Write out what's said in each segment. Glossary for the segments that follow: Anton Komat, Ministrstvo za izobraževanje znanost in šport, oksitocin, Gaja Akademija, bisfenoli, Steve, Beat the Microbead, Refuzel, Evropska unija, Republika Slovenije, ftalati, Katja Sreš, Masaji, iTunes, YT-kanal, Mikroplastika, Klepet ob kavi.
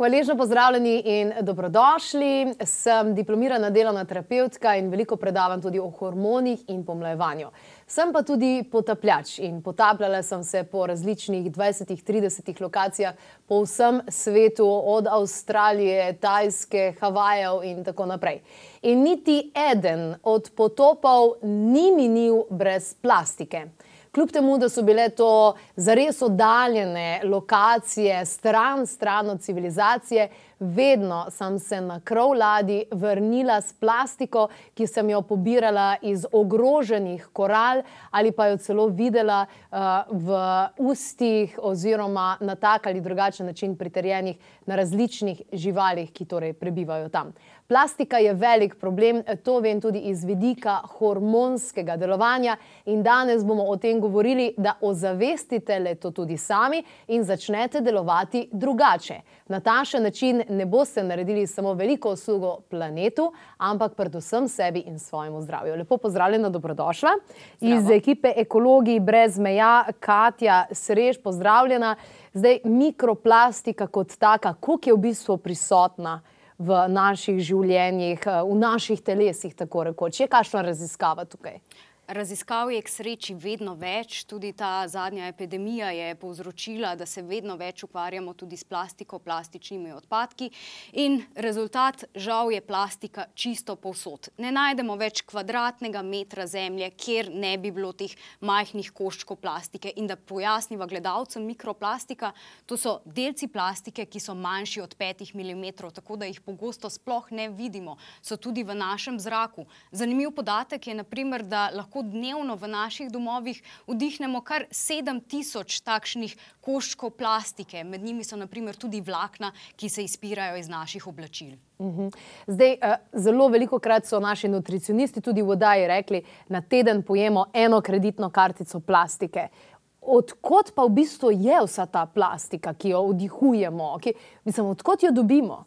Hvaležno pozdravljeni in dobrodošli. Sem diplomirana delovna terapevtka in veliko predavam tudi o hormonih in pomlajevanju. Sem pa tudi potapljač in potapljala sem se po različnih 20-30 lokacijah po vsem svetu, od Avstralije, Tajske, Havajev in tako naprej. In niti eden od potopov ni minil brez plastike. Kljub temu, da so bile to zares oddaljene lokacije, stran od civilizacije, vedno sem se na krov ladji vrnila s plastiko, ki sem jo pobirala iz ogroženih koral ali pa jo celo videla v ustih oziroma na tak ali drugačen način pritrjenih na različnih živalih, ki torej prebivajo tam. Plastika je velik problem, to vem tudi iz vidika hormonskega delovanja in danes bomo o tem govorili, da ozavestite le to tudi sami in začnete delovati drugače. Na takšen način ne boste naredili samo veliko uslugo planetu, ampak predvsem sebi in svojemu zdravju. Lepo pozdravljena, dobrodošla. Iz ekipe Ekologij brez meja, Katja Sreš, pozdravljena. Zdaj, mikroplastika kot taka, koliko je v bistvu prisotna v naših življenjih, v naših telesih, tako rekoč? Je kakšna raziskava tukaj? Raziskav je k sreči vedno več, tudi ta zadnja epidemija je povzročila, da se vedno več ukvarjamo tudi s plastiko, plastičnimi odpadki in rezultat žal je plastika čisto povsod. Ne najdemo več kvadratnega metra zemlje, kjer ne bi bilo teh majhnih koščkov plastike. In da pojasniva gledalcem, mikroplastika, to so delci plastike, ki so manjši od 5 mm, tako da jih pogosto sploh ne vidimo, so tudi v našem zraku. Zanimiv podatek je, naprimer, da lahko dnevno v naših domovih vdihnemo kar 7000 takšnih koščkov plastike. Med njimi so naprimer tudi vlakna, ki se izpirajo iz naših oblačil. Zdaj, zelo veliko krat so naši nutricionisti tudi v oddaji rekli, na teden pojemo 1 kreditno kartico plastike. Odkot pa v bistvu je vsa ta plastika, ki jo vdihujemo? Mislim, odkot jo dobimo?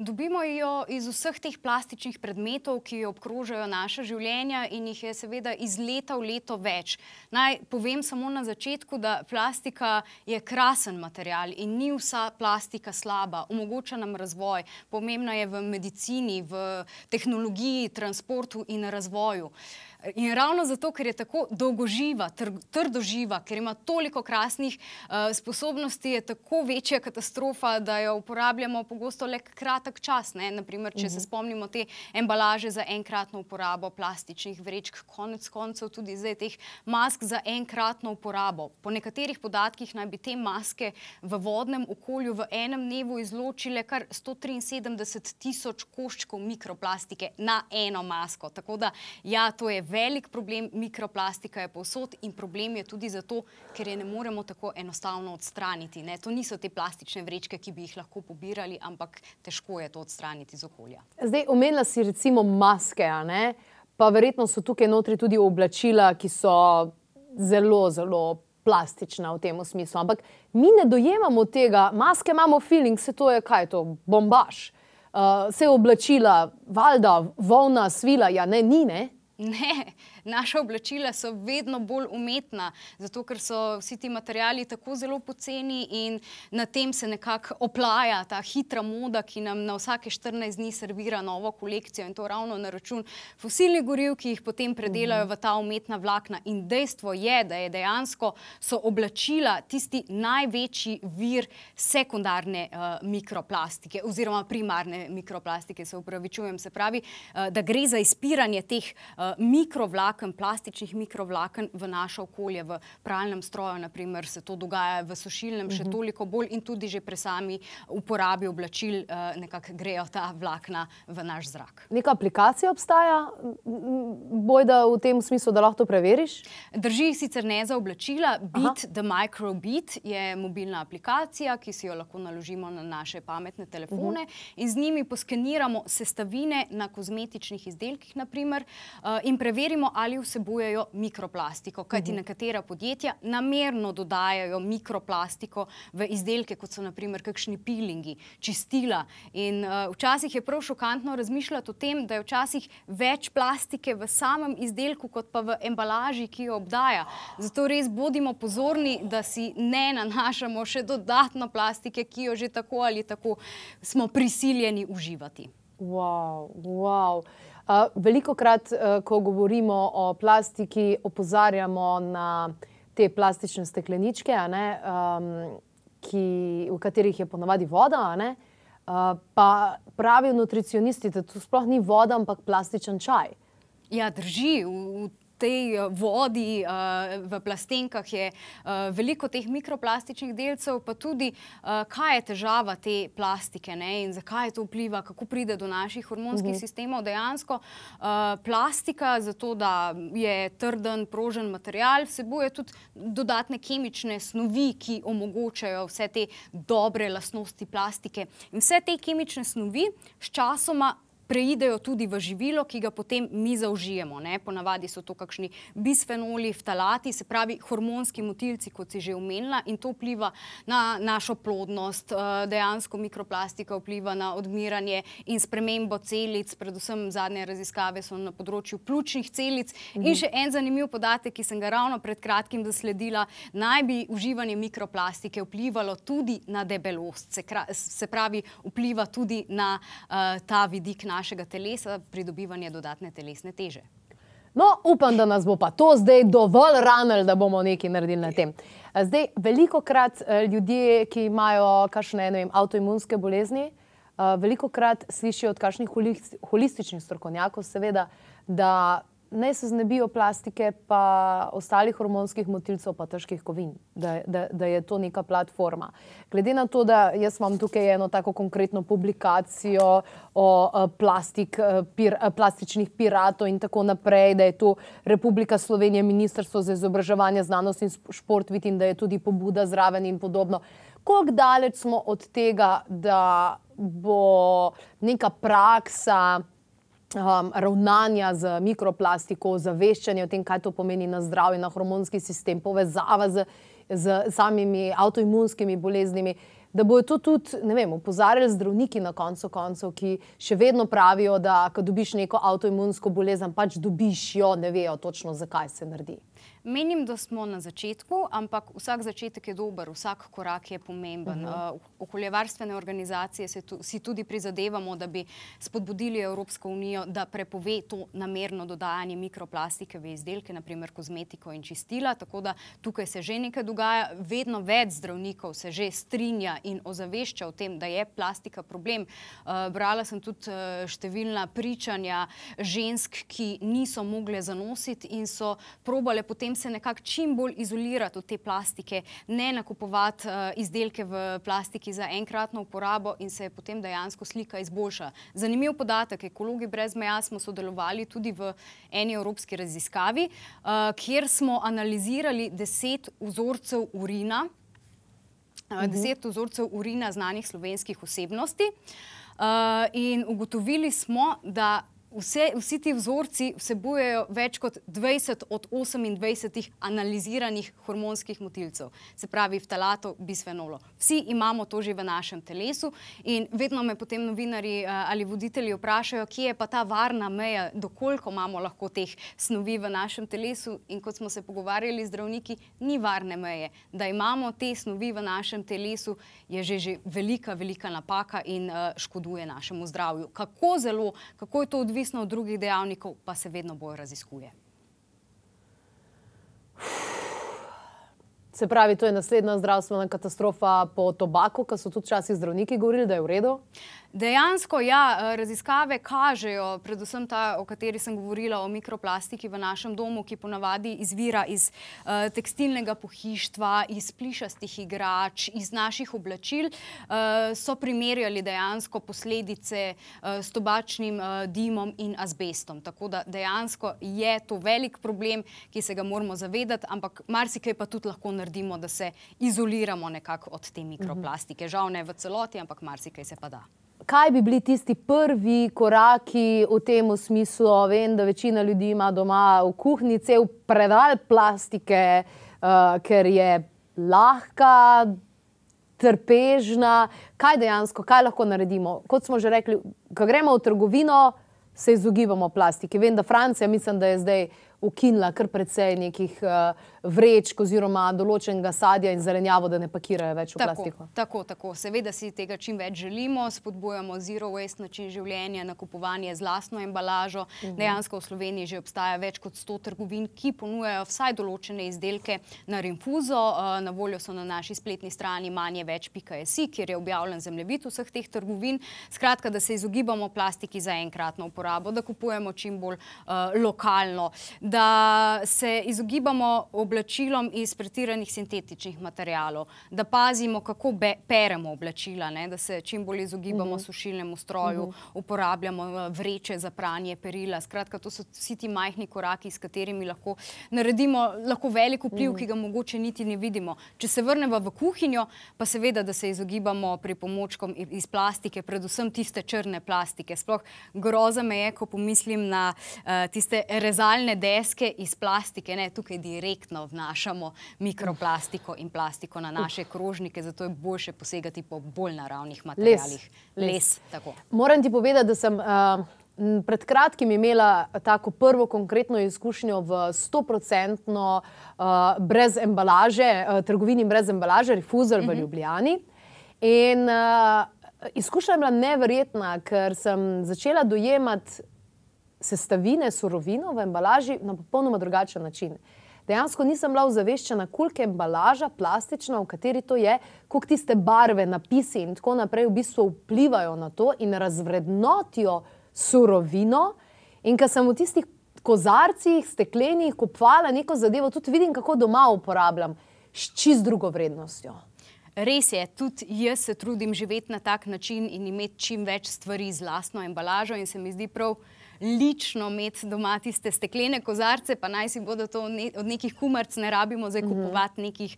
Dobimo jo iz vseh teh plastičnih predmetov, ki obkrožajo naša življenja in jih je seveda iz leta v leto več. Naj povem samo na začetku, da plastika je krasen material in ni vsa plastika slaba. Omogoča nam razvoj, pomembna je v medicini, v tehnologiji, transportu in razvoju. In ravno zato, ker je tako dolgoživa, trdoživa, ker ima toliko krasnih sposobnosti, je tako večja katastrofa, da jo uporabljamo pogosto le kratek čas. Naprimer, če se spomnimo te embalaže za enkratno uporabo, plastičnih vrečk, konec koncev tudi zdaj teh mask za enkratno uporabo. Po nekaterih podatkih naj bi te maske v vodnem okolju v enem dnevu izločile kar 173 000 koščkov mikroplastike na eno masko. Tako da, ja, to je velik problem, mikroplastika je povsod in problem je tudi zato, ker je ne moremo tako enostavno odstraniti. To niso te plastične vrečke, ki bi jih lahko pobirali, ampak težko je to odstraniti iz okolja. Zdaj, omenila si recimo maske, pa verjetno so tukaj notri tudi oblačila, ki so zelo, zelo plastična v tem smislu, ampak mi ne dojemamo tega, maske imamo feeling, se to je kaj to, bombaž, se je oblačila, valjda, volna, svila, ja ne, ni, ne? Ne, naša oblačila so vedno bolj umetna, zato ker so vsi ti materijali tako zelo poceni in na tem se nekako oplaja ta hitra moda, ki nam na vsake 14 dni servira novo kolekcijo in to ravno na račun fosilnih goriv, ki jih potem predelajo v ta umetna vlakna. In dejstvo je, da je dejansko so oblačila tisti največji vir sekundarne mikroplastike oziroma primarne mikroplastike, se upravičujem, se pravi, da gre za izpiranje teh mikrovlak vlaken, plastičnih mikrovlaken v naše okolje, v pralnem stroju, naprimer, se to dogaja, v sušilnem še toliko bolj in tudi že pri sami uporabi oblačil nekako grejo ta vlakna v naš zrak. Neka aplikacija obstaja, bojda v tem smislu, da lahko to preveriš? Drži, sicer ne za oblačila, Beat the Microbead je mobilna aplikacija, ki si jo lahko naložimo na naše pametne telefone in z njimi poskeniramo sestavine na kozmetičnih izdelkih, naprimer, in preverimo, ali vsebujejo mikroplastiko, kajti nekatera podjetja namerno dodajajo mikroplastiko v izdelke, kot so naprimer kakšni pilingi, čistila. In včasih je prav šokantno razmišljati o tem, da je včasih več plastike v samem izdelku, kot pa v embalaži, ki jo obdaja. Zato res bodimo pozorni, da si ne nanašamo še dodatno plastike, ki jo že tako ali tako smo prisiljeni uživati. Wow. Veliko krat, ko govorimo o plastiki, opozarjamo na te plastične stekleničke, v katerih je ponavadi voda, pa pravijo nutricionisti, da to sploh ni voda, ampak plastičen čaj. Ja, drži. V tej vodi, v plastenkah je veliko teh mikroplastičnih delcev, pa tudi kaj je težava te plastike in zakaj to vpliva, kako pride do naših hormonskih sistemov. Dejansko plastika, zato da je trden, prožen material, vsebuje tudi dodatne kemične snovi, ki omogočajo vse te dobre lastnosti plastike. In vse te kemične snovi sčasoma preidejo tudi v živilo, ki ga potem mi zaužijemo. Ponavadi so to kakšni bisfenoli, ftalati, se pravi hormonski motilci, kot si že omenila, in to vpliva na našo plodnost, dejansko mikroplastika vpliva na odmiranje in spremembo celic, predvsem zadnje raziskave so na področju pljučnih celic. In še en zanimiv podatek, ki sem ga ravno pred kratkim zasledila, naj bi uživanje mikroplastike vplivalo tudi na debelost, se pravi vpliva tudi na ta vidik našega telesa, pridobivanje dodatne telesne teže. No, upam, da nas bo pa to zdaj dovolj ranil, da bomo nekaj naredili na tem. Zdaj, veliko krat ljudje, ki imajo kakšne, ne vem, avtoimunske bolezni, veliko krat slišijo od kakšnih holističnih strokovnjakov, seveda, da naj se znebijo plastike pa ostalih hormonskih motilcev pa težkih kovin, da je to neka platforma. Glede na to, da jaz imam tukaj eno tako konkretno publikacijo o plastičnih piratov in tako naprej, da je to Republika Slovenije, Ministrstvo za izobraževanje znanost in šport, vidim, da je tudi pobuda zraven in podobno. Koliko daleč smo od tega, da bo neka praksa ravnanja z mikroplastiko, zaveščanje o tem, kaj to pomeni na zdravje, na hormonski sistem, povezava z samimi avtoimunskimi boleznimi, da bojo to tudi, ne vem, opozarjali zdravniki na koncu koncev, ki še vedno pravijo, da ko dobiš neko avtoimunsko bolezen, pač dobiš jo, ne vejo točno, zakaj se naredi. Menim, da smo na začetku, ampak vsak začetek je dober, vsak korak je pomemben. Okoljevarstvene organizacije si tudi prizadevamo, da bi spodbudili Evropsko unijo, da prepove to namerno dodajanje mikroplastike v izdelke, naprimer kozmetiko in čistila, tako da tukaj se že nekaj dogaja. Vedno več zdravnikov se že strinja in ozavešča o tem, da je plastika problem. Brala sem tudi številna pričanja žensk, ki niso mogle zanositi in so probale potem se nekako čim bolj izolirati od te plastike, ne nakupovati izdelke v plastiki za enkratno uporabo in se potem dejansko slika izboljša. Zanimiv podatek, Ekologij brez meja smo sodelovali tudi v eni evropski raziskavi, kjer smo analizirali 10 vzorcev urina znanih slovenskih osebnosti in ugotovili smo, da vsi ti vzorci vsebujejo več kot 20 od 28 analiziranih hormonskih motilcev, se pravi ftalatov, bisfenolov. Vsi imamo to že v našem telesu in vedno me potem novinarji ali voditelji vprašajo, kje je pa ta varna meja, dokoliko imamo lahko teh snovi v našem telesu in kot smo se pogovarjali z zdravniki, ni varne meje. Da imamo te snovi v našem telesu je že velika napaka in škoduje našemu zdravju. Kako zelo, kako je to odvisno, od drugih dejavnikov, pa se vedno bolj raziskuje. Se pravi, to je naslednja zdravstvena katastrofa po tobaku, ki so tudi včasih zdravniki govorili, da je v redu? Dejansko, ja, raziskave kažejo, predvsem ta, o kateri sem govorila, o mikroplastiki v našem domu, ki ponavadi izvira iz tekstilnega pohištva, iz plišastih igrač, iz naših oblačil, so primerjali dejansko posledice s tobačnim dimom in azbestom. Tako da dejansko je to velik problem, ki se ga moramo zavedati, ampak marsikaj pa tudi lahko naredimo, da se izoliramo nekako od te mikroplastike. Žal ne v celoti, ampak marsikaj se pa da. Kaj bi bili tisti prvi koraki v tem smislu? Vem, da večina ljudi ima doma v kuhinji cel predal plastike, ker je lahka, trpežna. Kaj dejansko, kaj lahko naredimo? Kot smo že rekli, ko gremo v trgovino, se izogibamo plastike. Vem, da Francija, mislim, da je zdaj ukinila kar precej nekih vrečk oziroma določenega sadja in zelenjavo, da ne pakirajo več v plastiko. Tako, tako. Seveda si tega čim več želimo, spodbujamo zero waste način življenja, nakupovanje z lastno embalažo. Dejansko v Sloveniji že obstaja več kot 100 trgovin, ki ponujajo vsaj določene izdelke na rinfuzo. Na voljo so na naši spletni strani manjeveč.si, kjer je objavljen zemljevid vseh teh trgovin. Skratka, da se izogibamo plastiki za enkratno uporabo, da kupujemo čim bolj lokalno, da se izogibamo oblačilom iz pretiranih sintetičnih materialov, da pazimo, kako peremo oblačila, da se čim bolj izogibamo sušilnemu stroju, uporabljamo vreče za pranje, perila. Skratka, to so vsi ti majhni koraki, s katerimi lahko naredimo velik vpliv, ki ga mogoče niti ne vidimo. Če se vrnemo v kuhinjo, pa seveda, da se izogibamo pripomočkom iz plastike, predvsem tiste črne plastike. Sploh groza me je, ko pomislim na tiste rezalne delke, deske iz plastike, ne, tukaj direktno vnašamo mikroplastiko in plastiko na naše krožnike, zato je boljše posegati po bolj naravnih materialih. Les, tako. Moram ti povedati, da sem pred kratkim imela tako prvo konkretno izkušnjo v 100% brez embalaže, trgovini brez embalaže, Refuzel v Ljubljani. In izkušnja je bila neverjetna, ker sem začela dojemati sestavine, surovino v embalaži na popolnoma drugačen način. Dejansko nisem bila ozaveščena, koliko je embalaža plastična, v kateri to je, koliko tiste barve, napisi in tako naprej v bistvu vplivajo na to in razvrednotijo surovino. In ko sem v tistih kozarcih, steklenih kupovala neko zadevo, tudi vidim, kako doma uporabljam, s čist drugo vrednostjo. Res je, tudi jaz se trudim živeti na tak način in imeti čim več stvari z lastno embalažo in se mi zdi prav lično imeti doma tiste steklene kozarce, pa naj si bodo to od nekih kumarc, ne rabimo zdaj kupovati nekih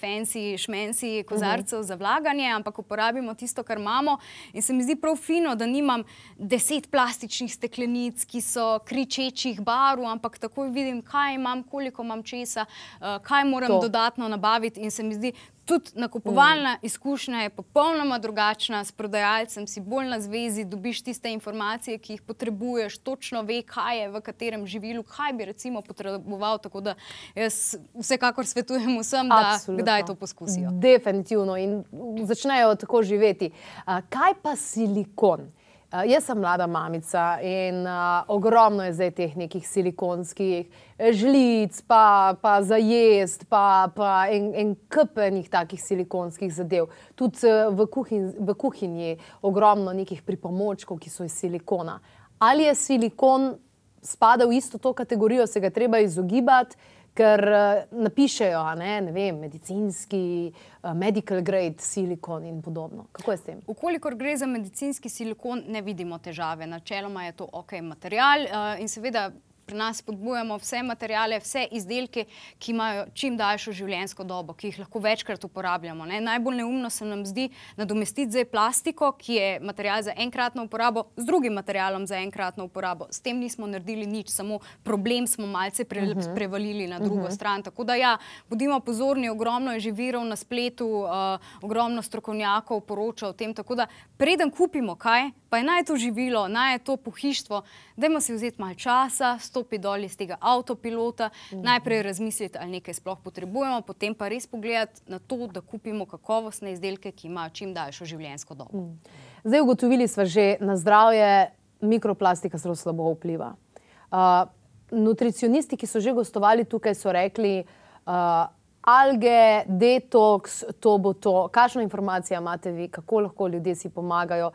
fancy, šmensi kozarcev za vlaganje, ampak uporabimo tisto, kar imamo. In se mi zdi prav fino, da nimam 10 plastičnih steklenic, ki so kričečih barv, ampak takoj vidim, kaj imam, koliko imam česa, kaj moram dodatno nabaviti in se mi zdi, tudi nakupovalna izkušnja je popolnoma drugačna, s prodajalcem si bolj na zvezi, dobiš tiste informacije, ki jih potrebuješ, točno ve, kaj je v katerem živilu, kaj bi recimo potreboval, tako da jaz vsekakor svetujem vsem, da kdaj to poskusijo. Definitivno in začnejo tako živeti. Kaj pa silikon? Jaz sem mlada mamica in ogromno je zdaj teh nekih silikonskih žlic, pa za jesti, pa en kup enih takih silikonskih zadev. Tudi v kuhinji je ogromno nekih pripomočkov, ki so iz silikona. Ali je silikon spada v isto to kategorijo, se ga treba izogibati, ker napišejo, ne vem, medicinski, medical grade silikon in podobno. Kako je s tem? Vkolikor gre za medicinski silikon, ne vidimo težave. Načeloma je to ok material in seveda pri nas spodbujamo vse materiale, vse izdelke, ki imajo čim daljšo življenjsko dobo, ki jih lahko večkrat uporabljamo. Najbolj neumno se nam zdi nadomestiti zdaj plastiko, ki je material za enkratno uporabo, z drugim materialom za enkratno uporabo. S tem nismo naredili nič, samo problem smo malce prevalili na drugo stran. Tako da ja, bodimo pozorni, ogromno je že virov na spletu, ogromno strokovnjakov poroča o tem, tako da preden kupimo kaj, pa je naj to živilo, naj je to pohištvo, dajmo si vzeti malo časa, stopi dol iz tega avtopilota, najprej razmisliti, ali nekaj sploh potrebujemo, potem pa res pogledati na to, da kupimo kakovostne izdelke, ki imajo čim daljšo življenjsko dobo. Zdaj ugotovili sva že, na zdravje mikroplastika zelo slabo vpliva. Nutricionisti, ki so že gostovali tukaj, so rekli, alge, detoks, to bo to. Kakšno informacijo imate vi, kako lahko ljudje si pomagajo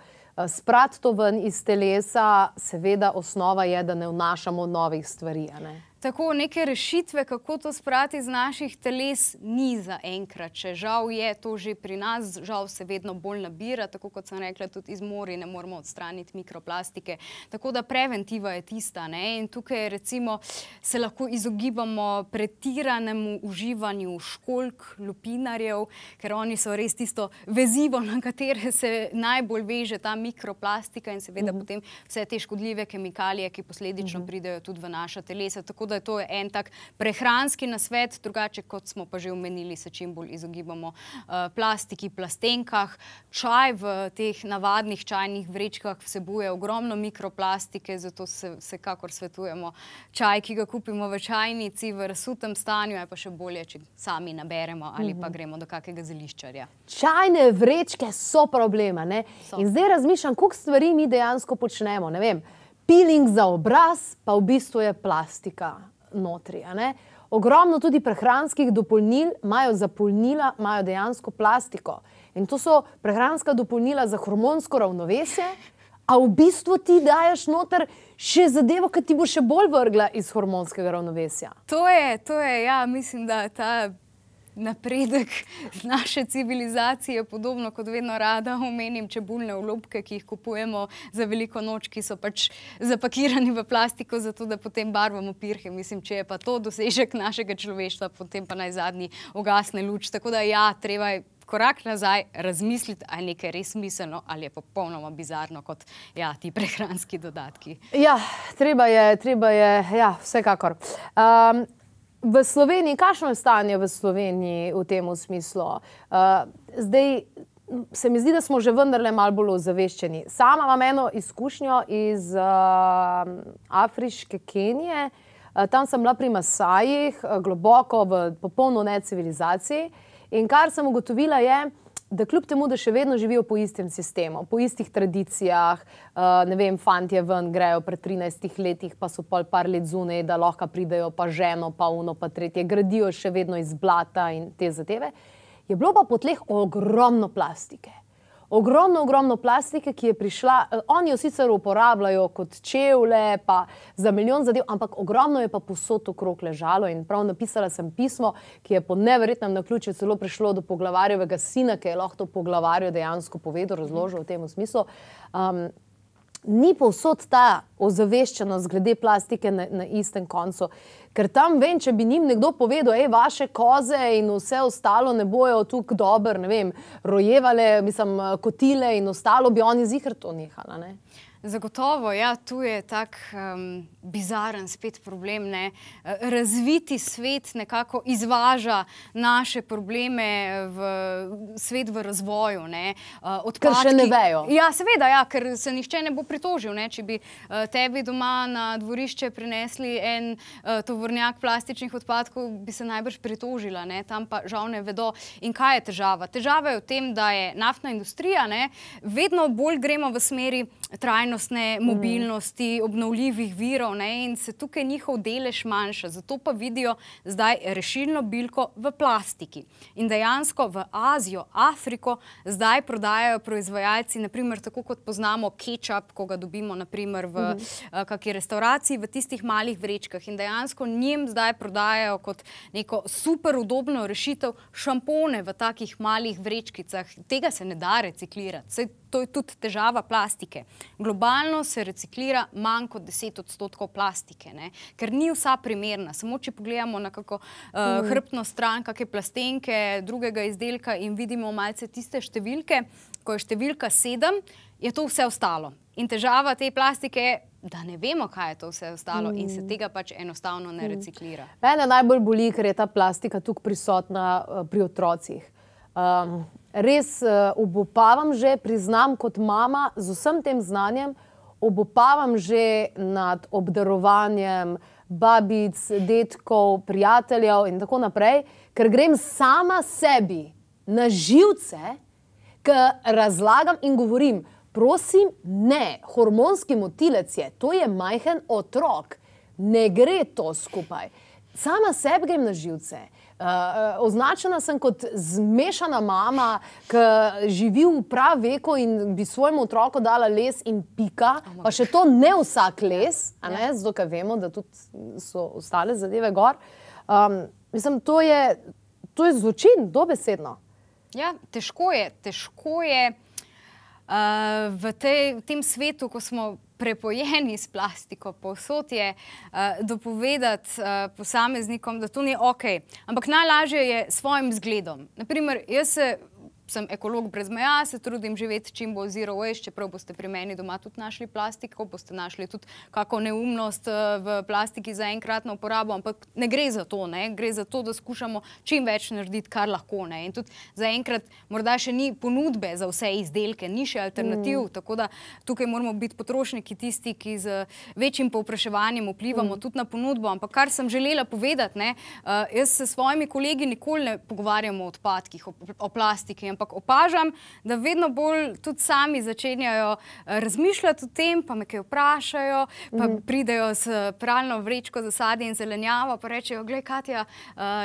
sprati to ven iz telesa? Seveda osnova je, da ne vnašamo novih stvari, a ne? Tako, neke rešitve, kako to sprati iz naših teles, ni za enkrat. Če žal je to že pri nas, žal se vedno bolj nabira, tako kot sem rekla, tudi iz morja ne moramo odstraniti mikroplastike. Tako da preventiva je tista, ne? In tukaj recimo se lahko izogibamo pretiranemu uživanju školjk, lupinarjev, ker oni so res tisto vezivo, na katere se najbolj veže ta mikroplastika in seveda potem vse te škodljive kemikalije, ki posledično pridejo tudi v naša telesa. Tako da je to en tak prehranski nasvet, drugače, kot smo pa že omenili, se čim bolj izogibamo plastiki, plastenkah. Čaj v teh navadnih čajnih vrečkah vsebuje ogromno mikroplastike, zato se vsekakor svetujemo čaj, ki ga kupimo v čajnici, v razsutem stanju, je pa še bolje, če sami naberemo ali pa gremo do kakega zeliščarja. Čajne vrečke so problema, ne? In zdaj razmišljam, koliko stvari mi dejansko počnemo, ne vem. Peeling za obraz, pa v bistvu je plastika notri. Ogromno tudi prehranskih dopolnil imajo zapolnila, imajo dejansko plastiko. In to so prehranska dopolnila za hormonsko ravnovesje, a v bistvu ti daješ noter še zadevo, ki ti bo še bolj vrgla iz hormonskega ravnovesja. To je, ja, mislim, da ta napredek naše civilizacije, podobno kot vedno rada omenim čebulne olupke, ki jih kupujemo za veliko noč, ki so pač zapakirani v plastiko, zato da potem barvamo pirhe. Mislim, če je pa to dosežek našega človeštva, potem pa naj zadnji ugasne luč. Tako da ja, treba je korak nazaj razmisliti, ali je nekaj res smiselno, ali je popolnoma bizarno kot ti prehranski dodatki. Ja, treba je, ja, vsekakor. V Sloveniji, kakšno je stanje v Sloveniji v tem smislu? Zdaj, se mi zdi, da smo že vendarle malo bolj ozaveščeni. Sama imam eno izkušnjo iz afriške Kenije. Tam sem bila pri Masajih, globoko v popolno necivilizaciji. In kar sem ugotovila je, da kljub temu, da še vedno živijo po istem sistemu, po istih tradicijah, ne vem, fantje ven grejo pred 13 letih, pa so pol par let zunaj, da lahko pridejo pa ženo, pa uno, pa tretje, gradijo še vedno iz blata in te zadeve, je bilo pa po tleh ogromno plastike. Ogromno plastike, ki je prišla, oni jo sicer uporabljajo kot čevlje, pa za milijon zadev, ampak ogromno je pa posod okrog ležalo in prav napisala sem pismo, ki je po neverjetnem naključju celo prišlo do poglavarjevega sina, ki je lahko to poglavarju dejansko povedal, razložil v tem smislu. Ni povsod ta ozaveščenost glede plastike na istem koncu. Ker tam vem, če bi njim nekdo povedal, vaše koze in vse ostalo ne bojo tukaj dober, ne vem, rojevale, mislim, kotile in ostalo, bi oni zihar to nehala, ne? Zagotovo, ja, tu je tak bizaren spet problem, ne. Razviti svet nekako izvaža naše probleme v svet v razvoju, ne. Ker še ne vejo. Ja, seveda, ja, ker se nihče ne bo pritožil, ne. Če bi tebi doma na dvorišče prinesli en tovornjak plastičnih odpadkov, bi se najbrž pritožila, ne. Tam pa žal ne vedo. In kaj je težava? Težava je v tem, da je naftna industrija, ne, vedno bolj gremo v smeri trajnostne mobilnosti, obnovljivih virov in se tukaj njihov delež manjša. Zato pa vidijo zdaj rešilno bilko v plastiki. In dejansko v Azijo, Afriko zdaj prodajajo proizvajalci, naprimer tako kot poznamo kečap, ko ga dobimo naprimer v kakšni restauraciji, v tistih malih vrečkah. In dejansko njim zdaj prodajajo kot neko super udobno rešitev šampone v takih malih vrečkicah. Tega se ne da reciklirati. To je tudi težava plastike. Globalno se reciklira manj kot 10% plastike, ker ni vsa primerna. Samo če pogledamo na kako hrbtno stran, kakšne plastenke, drugega izdelka in vidimo malce tiste številke, ko je številka 7, je to vse ostalo. In težava te plastike je, da ne vemo, kaj je to vse ostalo in se tega pač enostavno ne reciklira. Mene najbolj boli, ker je ta plastika tukaj prisotna pri otrocih. Res obupavam že, priznam kot mama, z vsem tem znanjem, obupavam že nad obdarovanjem babic, dedkov, prijateljev in tako naprej, ker grem sama sebi na živce, ker razlagam in govorim, prosim, ne, hormonski motilec je, to je majhen otrok, ne gre to skupaj. Sama sebi grem na živce. Označena sem kot zmešana mama, ki živi v prav veku in bi svojemu otroku dala les in pika, pa še to ne vsak les, zato ker vemo, da tudi so ostale zadeve gor. Mislim, to je zločin, dobesedno. Ja, težko je v tem svetu, ko smo prepojeni s plastiko, povsod je dopovedati posameznikom, da to ni ok. Ampak najlažje je svojim zgledom. Naprimer, jaz sem ekolog brez meja, se trudim živeti čim bolj zero waste, čeprav boste pri meni doma tudi našli plastiko, boste našli tudi kako neumnost v plastiki za enkratno uporabo, ampak ne gre za to, gre za to, da skušamo čim več narediti, kar lahko. In tudi za enkrat morda še ni ponudbe za vse izdelke, ni še alternativ, tako da tukaj moramo biti potrošniki tisti, ki z večjim povpraševanjem vplivamo tudi na ponudbo, ampak kar sem želela povedati, jaz se s svojimi kolegi nikoli ne pogovarjamo o odpadkih, o plastiki, ampak opažam, da vedno bolj tudi sami začenjajo razmišljati o tem, pa me kaj vprašajo, pa pridejo s pralno vrečko za sadje in zelenjavo, pa rečejo, glej, Katja,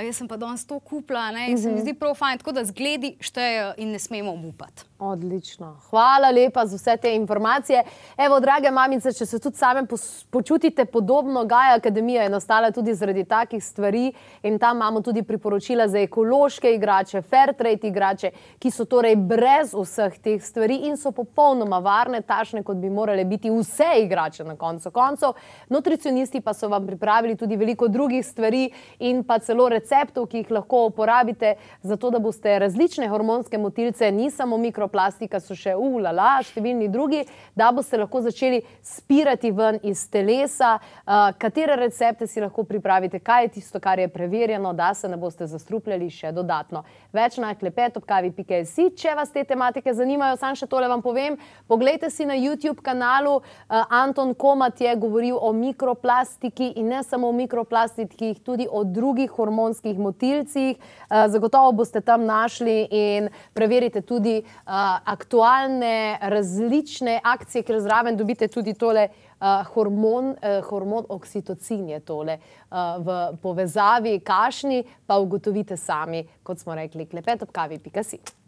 jaz sem pa danes to kupila in se mi zdi prav fajn, tako da zgledi štejejo in ne smemo obupati. Odlično. Hvala lepa za vse te informacije. Evo, drage mamice, če se tudi same počutite podobno, Gaja Akademija je nastala tudi zaradi takih stvari in tam imamo tudi priporočila za ekološke igrače, fair trade igrače, ki so torej brez vseh teh stvari in so popolnoma varne, takšne, kot bi morale biti vse igrače na koncu koncev. Nutricionisti pa so vam pripravili tudi veliko drugih stvari in pa celo receptov, ki jih lahko uporabite, zato da boste različne hormonske motilce, ni samo mikroplastika, so še ulala, številni drugi, da boste lahko začeli spirati ven iz telesa, katere recepte si lahko pripravite, kaj je tisto, kar je preverjeno, da se ne boste zastrupljali še dodatno. Več na klepetobkavi.si. Če vas te tematike zanimajo, sam še tole vam povem, poglejte si na YouTube kanalu, Anton Komat je govoril o mikroplastiki in ne samo o mikroplastikih, tudi o drugih hormonskih motilcih. Zagotovo boste tam našli in preverite tudi aktualne različne akcije, ker zraven dobite tudi tole hormon oksitocin je tole v povezavi kašni, pa ugotovite sami, kot smo rekli, klepetobkavi.si.